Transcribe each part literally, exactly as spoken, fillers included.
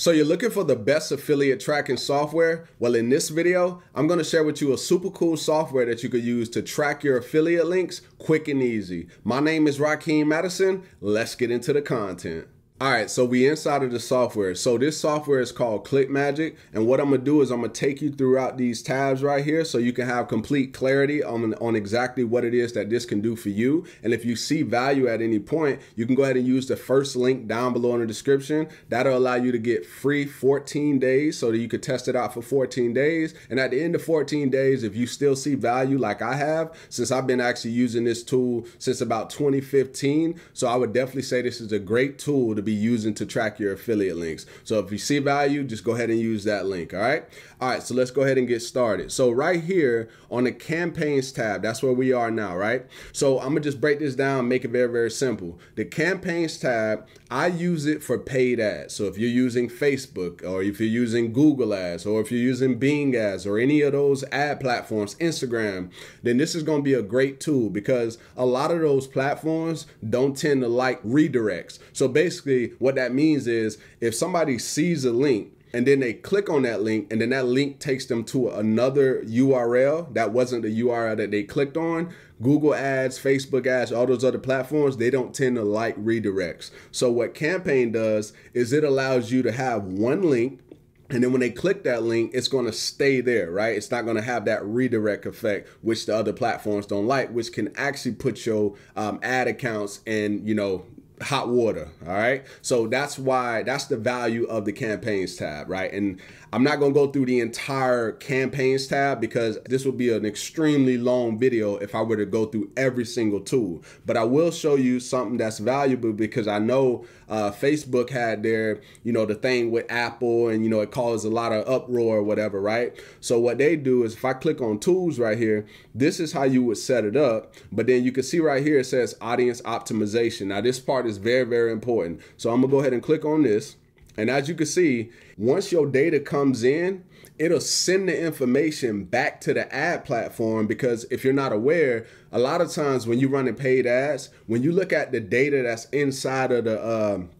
So you're looking for the best affiliate tracking software? Well, in this video, I'm gonna share with you a super cool software that you could use to track your affiliate links quick and easy. My name is Rakeem Addison. Let's get into the content. All right, so we inside of the software. So this software is called ClickMagick. And what I'm gonna do is I'm gonna take you throughout these tabs right here so you can have complete clarity on, on exactly what it is that this can do for you. And if you see value at any point, you can go ahead and use the first link down below in the description. That'll allow you to get free fourteen days so that you could test it out for fourteen days. And at the end of fourteen days, if you still see value like I have, since I've been actually using this tool since about twenty fifteen, so I would definitely say this is a great tool to be using to track your affiliate links. So if you see value, just go ahead and use that link. All right. All right. So let's go ahead and get started. So right here on the campaigns tab, that's where we are now. Right. So I'm gonna just break this down, make it very, very simple. The campaigns tab, I use it for paid ads. So if you're using Facebook or if you're using Google Ads or if you're using Bing Ads or any of those ad platforms, Instagram, then this is going to be a great tool because a lot of those platforms don't tend to like redirects. So basically, what that means is if somebody sees a link and then they click on that link and then that link takes them to another U R L that wasn't the U R L that they clicked on, Google Ads, Facebook Ads, all those other platforms, they don't tend to like redirects. So what Campaign does is it allows you to have one link, and then when they click that link, it's going to stay there, right? It's not going to have that redirect effect, which the other platforms don't like, which can actually put your um, ad accounts in, you know, hot water. All right. So that's why that's the value of the campaigns tab. Right. And I'm not going to go through the entire campaigns tab because this would be an extremely long video if I were to go through every single tool. But I will show you something that's valuable because I know uh, Facebook had their, you know, the thing with Apple and, you know, it caused a lot of uproar or whatever. Right. So what they do is if I click on tools right here, this is how you would set it up. But then you can see right here, it says audience optimization. Now, this part is is very, very important. So I'm gonna go ahead and click on this. And as you can see, once your data comes in, it'll send the information back to the ad platform because if you're not aware, a lot of times when you're running paid ads, when you look at the data that's inside of the um,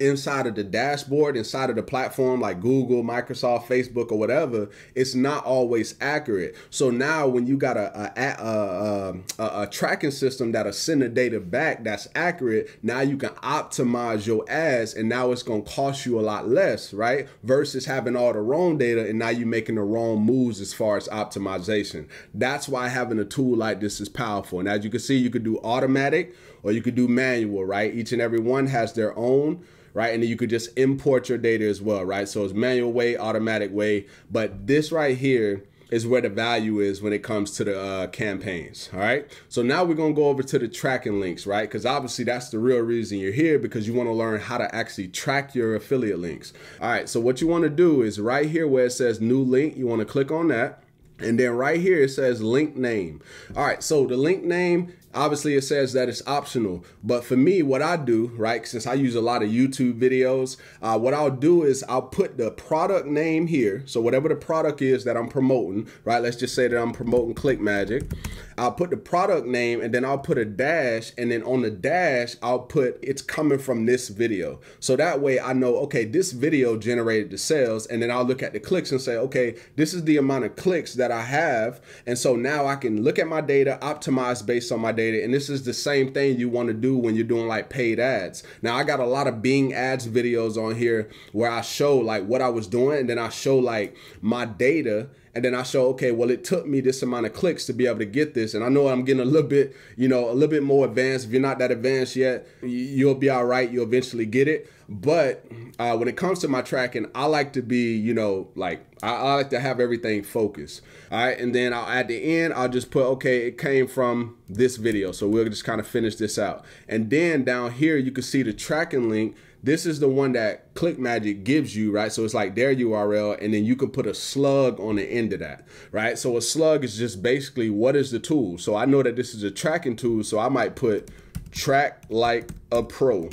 inside of the dashboard, inside of the platform like Google, Microsoft, Facebook, or whatever, it's not always accurate. So now when you got a a, a, a, a tracking system that'll send the data back that's accurate, now you can optimize your ads and now it's gonna cost you a lot less, right? Versus having all the wrong data and now you're making the wrong moves as far as optimization. That's why having a tool like this is powerful. And as you can see, you could do automatic or you could do manual, right? Each and every one has their own, right? And then you could just import your data as well, right? So it's manual way, automatic way, but this right here is where the value is when it comes to the uh, campaigns, all right? So now we're gonna go over to the tracking links, right? Because obviously that's the real reason you're here because you wanna learn how to actually track your affiliate links. All right, so what you wanna do is right here where it says new link, you wanna click on that. And then right here, it says link name. All right, so the link name, obviously it says that it's optional, but for me, what I do, right, since I use a lot of YouTube videos, uh, what I'll do is I'll put the product name here. So whatever the product is that I'm promoting, right, let's just say that I'm promoting ClickMagick. I'll put the product name and then I'll put a dash and then on the dash, I'll put it's coming from this video. So that way I know, okay, this video generated the sales and then I'll look at the clicks and say, okay, this is the amount of clicks that I have. And so now I can look at my data, optimize based on my data. And this is the same thing you want to do when you're doing like paid ads. Now I got a lot of Bing Ads videos on here where I show like what I was doing and then I show like my data. And then I show, okay, well, it took me this amount of clicks to be able to get this. And I know I'm getting a little bit, you know, a little bit more advanced. If you're not that advanced yet, you'll be all right. You'll eventually get it. But uh, when it comes to my tracking, I like to be, you know, like I, I like to have everything focused. All right. And then I'll, at the end, I'll just put, okay, it came from this video. So we'll just kind of finish this out. And then down here, you can see the tracking link. This is the one that ClickMagick gives you, right? So it's like their U R L, and then you can put a slug on the end of that, right? So a slug is just basically what is the tool? So I know that this is a tracking tool, so I might put track like a pro.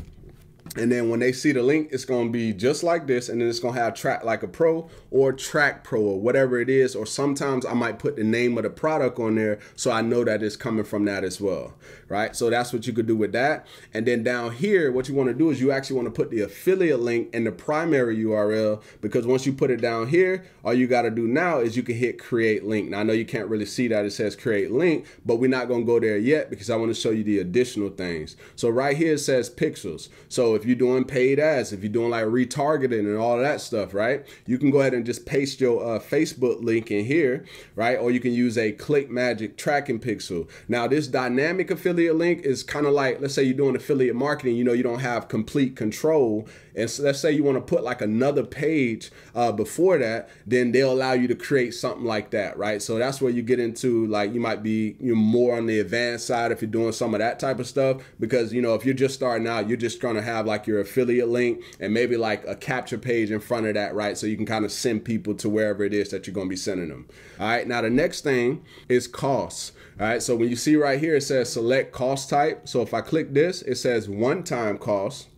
And then when they see the link, it's going to be just like this. And then it's going to have Track Like a Pro or Track Pro or whatever it is. Or sometimes I might put the name of the product on there, so I know that it's coming from that as well. Right? So that's what you could do with that. And then down here, what you want to do is you actually want to put the affiliate link in the primary U R L, because once you put it down here, all you got to do now is you can hit create link. Now, I know you can't really see that it says create link, but we're not going to go there yet because I want to show you the additional things. So right here, it says pixels. So if you're doing paid ads, if you're doing like retargeting and all that stuff, right, you can go ahead and just paste your uh, Facebook link in here, right? Or you can use a ClickMagick tracking pixel. Now, this dynamic affiliate link is kind of like, let's say you're doing affiliate marketing, you know, you don't have complete control. And so let's say you want to put like another page uh, before that, then they'll allow you to create something like that, right? So that's where you get into, like, you might be you're more on the advanced side if you're doing some of that type of stuff, because, you know, if you're just starting out, you're just going to have like your affiliate link and maybe like a capture page in front of that, right? So you can kind of send people to wherever it is that you're going to be sending them. All right. Now, the next thing is costs. All right. So when you see right here, it says select cost type. So if I click this, it says one-time cost,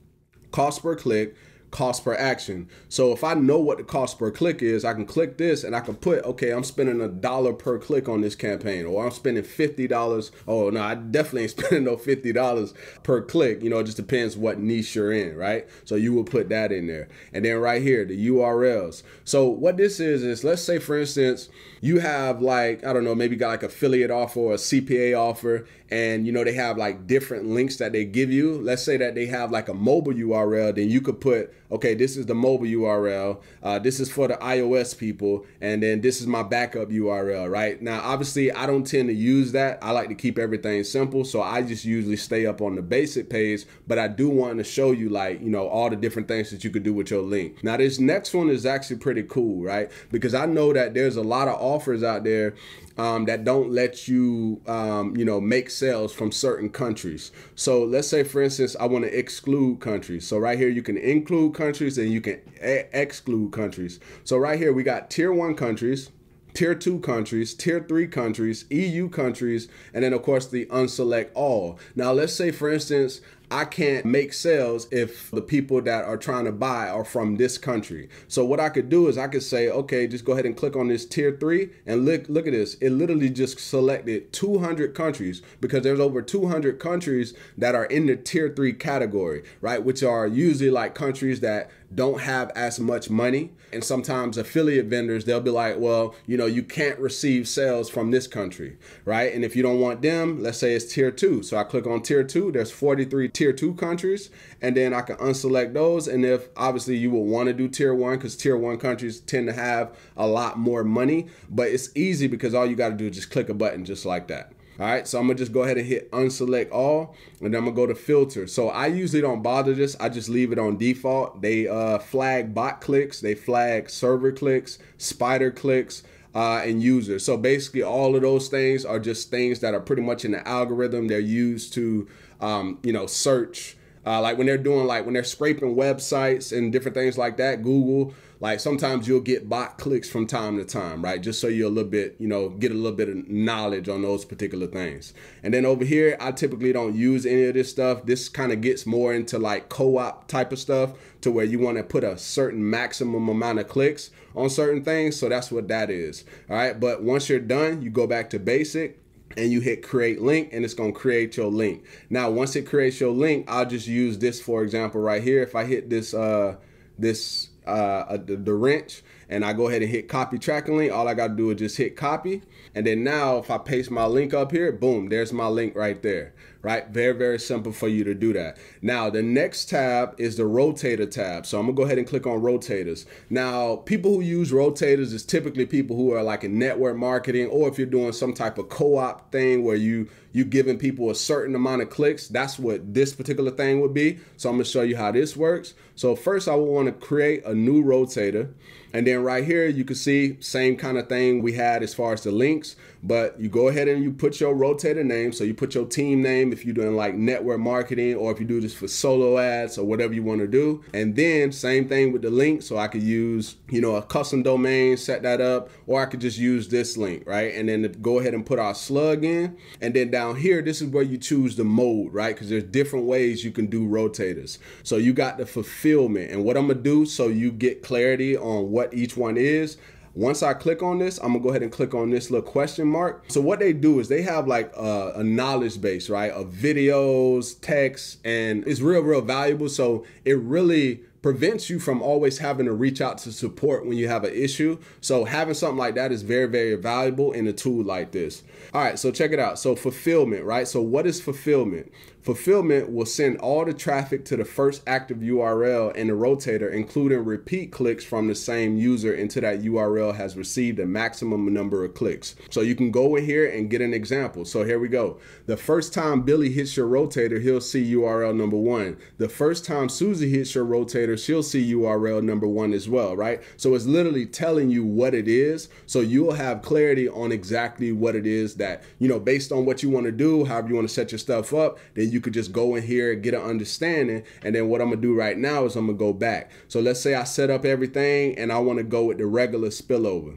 cost per click, cost per action. So if I know what the cost per click is, I can click this and I can put, okay, I'm spending a dollar per click on this campaign, or I'm spending fifty dollars. Oh no, I definitely ain't spending no fifty dollars per click. You know, it just depends what niche you're in, right? So you will put that in there. And then right here, the U R Ls. So what this is, is let's say for instance, you have like, I don't know, maybe got like affiliate offer or a C P A offer, and you know, they have like different links that they give you. Let's say that they have like a mobile U R L, then you could put, okay, this is the mobile U R L, uh, this is for the iOS people, and then this is my backup U R L, right? Now, obviously, I don't tend to use that. I like to keep everything simple, so I just usually stay up on the basic page, but I do want to show you, like, you know, all the different things that you could do with your link. Now, this next one is actually pretty cool, right? Because I know that there's a lot of offers out there um, that don't let you, um, you know, make sales from certain countries. So let's say, for instance, I want to exclude countries. So right here, you can include countries and you can e- exclude countries. So right here, we got tier one countries, tier two countries, tier three countries, E U countries, and then of course the unselect all. Now let's say for instance, I can't make sales if the people that are trying to buy are from this country. So what I could do is I could say, okay, just go ahead and click on this tier three and look, look at this. It literally just selected two hundred countries, because there's over two hundred countries that are in the tier three category, right? Which are usually like countries that don't have as much money. And sometimes affiliate vendors, they'll be like, well, you know, you can't receive sales from this country, right? And if you don't want them, let's say it's tier two. So I click on tier two, there's forty-three tier two countries, and then I can unselect those. And if obviously you would want to do tier one, because tier one countries tend to have a lot more money, but it's easy because all you got to do is just click a button just like that. All right, so I'm gonna just go ahead and hit unselect all, and then I'm gonna go to filter. So I usually don't bother this, I just leave it on default. They uh, flag bot clicks, they flag server clicks, spider clicks, Uh, and users. So basically all of those things are just things that are pretty much in the algorithm. They're used to, um, you know, search, uh, like when they're doing, like when they're scraping websites and different things like that, Google, like sometimes you'll get bot clicks from time to time, right? Just so you're a little bit, you know, get a little bit of knowledge on those particular things. And then over here, I typically don't use any of this stuff. This kind of gets more into like co-op type of stuff, to where you want to put a certain maximum amount of clicks on certain things. So that's what that is. All right. But once you're done, you go back to basic and you hit create link, and it's going to create your link. Now, once it creates your link, I'll just use this, for example, right here. If I hit this, uh, this, Uh, the, the wrench, and I go ahead and hit copy tracking link, all I got to do is just hit copy. And then now if I paste my link up here, boom, there's my link right there, right? Very, very simple for you to do that. Now, the next tab is the rotator tab. So I'm gonna go ahead and click on rotators. Now, people who use rotators is typically people who are like in network marketing, or if you're doing some type of co-op thing where you, you giving people a certain amount of clicks, that's what this particular thing would be. So I'm gonna show you how this works. So first I will want to create a new rotator. And then right here, you can see same kind of thing we had as far as the links. But you go ahead and you put your rotator name. So you put your team name if you're doing like network marketing, or if you do this for solo ads or whatever you want to do. And then same thing with the link. So I could use, you know, a custom domain, set that up, or I could just use this link, right? And then go ahead and put our slug in. And then down here, this is where you choose the mode, right? Because there's different ways you can do rotators. So you got the fulfillment, and what I'm gonna do so you get clarity on what each one is. Once I click on this, I'm gonna go ahead and click on this little question mark. So what they do is they have like a, a knowledge base, right? Of videos, text, and it's real, real valuable. So it really prevents you from always having to reach out to support when you have an issue. So having something like that is very, very valuable in a tool like this. All right, so check it out. So fulfillment, right? So what is fulfillment? Fulfillment will send all the traffic to the first active U R L in the rotator, including repeat clicks from the same user, until that U R L has received a maximum number of clicks. So you can go in here and get an example. So here we go. The first time Billy hits your rotator, he'll see U R L number one. The first time Susie hits your rotator, she'll see U R L number one as well, right? So it's literally telling you what it is. So you'll have clarity on exactly what it is that, you know, based on what you want to do, however you want to set your stuff up, then you You could just go in here and get an understanding. And then what I'm gonna do right now is I'm gonna go back. So let's say I set up everything and I wanna go with the regular spillover.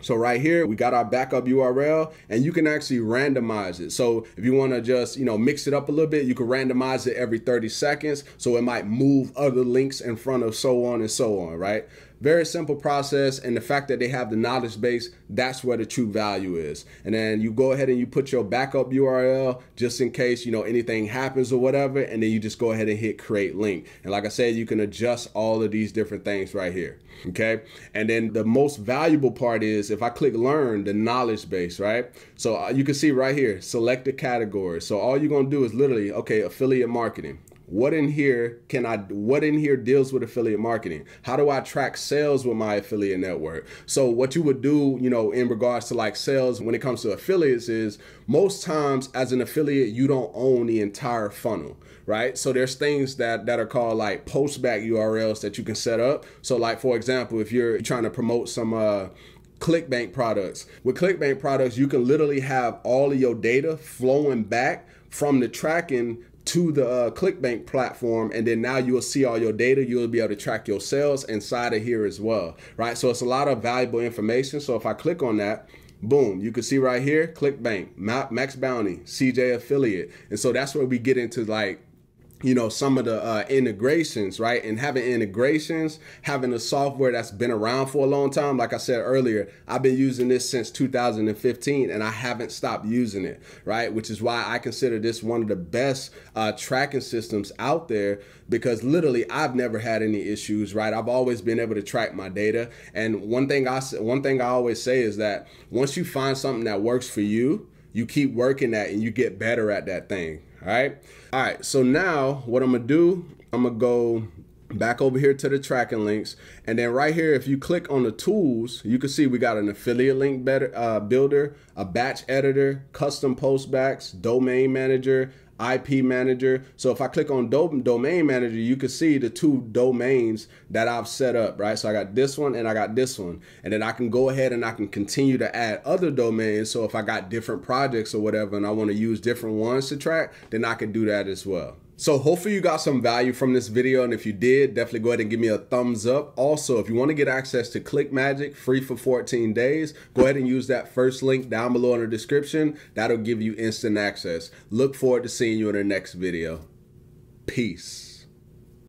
So right here, we got our backup U R L, and you can actually randomize it. So if you want to just, you know, mix it up a little bit, you can randomize it every thirty seconds. So it might move other links in front of, so on and so on, right? Very simple process. And the fact that they have the knowledge base, that's where the true value is. And then you go ahead and you put your backup U R L just in case, you know, anything happens or whatever. And then you just go ahead and hit create link. And like I said, you can adjust all of these different things right here. Okay. And then the most valuable part is if I click learn, the knowledge base, right? So you can see right here, select a category. So all you're going to do is literally, okay, affiliate marketing. What in here can I, what in here deals with affiliate marketing? How do I track sales with my affiliate network? So what you would do, you know, in regards to like sales, when it comes to affiliates, is most times as an affiliate, you don't own the entire funnel, right? So there's things that, that are called like postback U R Ls that you can set up. So like, for example, if you're trying to promote some, uh, ClickBank products. With ClickBank products, you can literally have all of your data flowing back from the tracking to the uh, ClickBank platform, and then now you will see all your data. You will be able to track your sales inside of here as well, right? So it's a lot of valuable information. So if I click on that, boom, you can see right here, ClickBank, Max Bounty, C J Affiliate. And so that's where we get into like, you know, some of the uh, integrations, right? And having integrations, having a software that's been around for a long time. Like I said earlier, I've been using this since two thousand fifteen and I haven't stopped using it, right? Which is why I consider this one of the best uh, tracking systems out there, because literally I've never had any issues, right? I've always been able to track my data. And one thing I, one thing I always say is that once you find something that works for you, you keep working at it and you get better at that thing. All right. All right. So now what I'm going to do, I'm going to go back over here to the tracking links. And then right here, if you click on the tools, you can see we got an affiliate link better, uh, builder, a batch editor, custom postbacks, domain manager, I P manager. So if I click on do- domain manager, you can see the two domains that I've set up, right? So I got this one and I got this one. And then I can go ahead and I can continue to add other domains. So if I got different projects or whatever, and I want to use different ones to track, then I can do that as well. So hopefully you got some value from this video. And if you did, definitely go ahead and give me a thumbs up. Also, if you want to get access to ClickMagick free for fourteen days, go ahead and use that first link down below in the description. That'll give you instant access. Look forward to seeing you in the next video. Peace.